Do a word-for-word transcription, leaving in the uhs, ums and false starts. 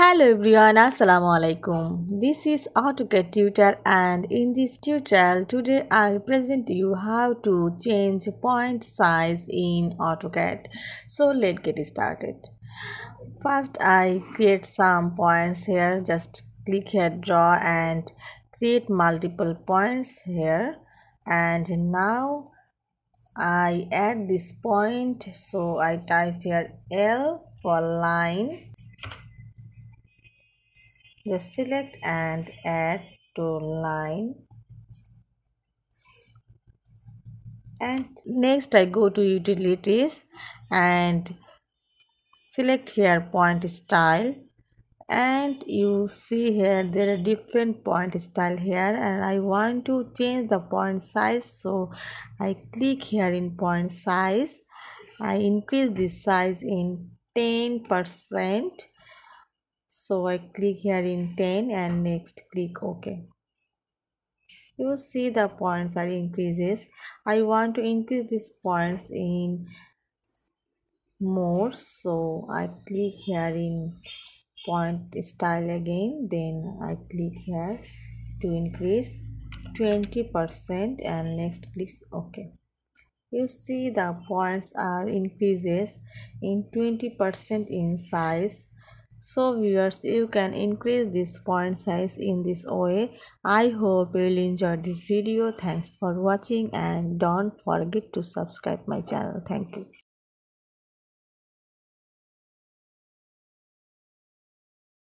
Hello everyone, assalamu alaikum. This is AutoCAD tutor, and in this tutorial today I will present you how to change point size in AutoCAD. So let's get started. First I create some points here. Just click here, draw, and create multiple points here. And now I add this point, so I type here L for line. Just select and add to line, and next I go to utilities and select here point style, and you see here there are different point style here, and I want to change the point size, so I click here in point size. I increase this size in ten percent. So I click here in ten and next click OK. You see the points are increases. I want to increase these points in more, so I click here in point style again, then I click here to increase twenty percent and next click OK. You see the points are increases in twenty percent in size. So viewers, you can increase this point size in this way. I hope you will enjoy this video. Thanks for watching, and don't forget to subscribe my channel. Thank you.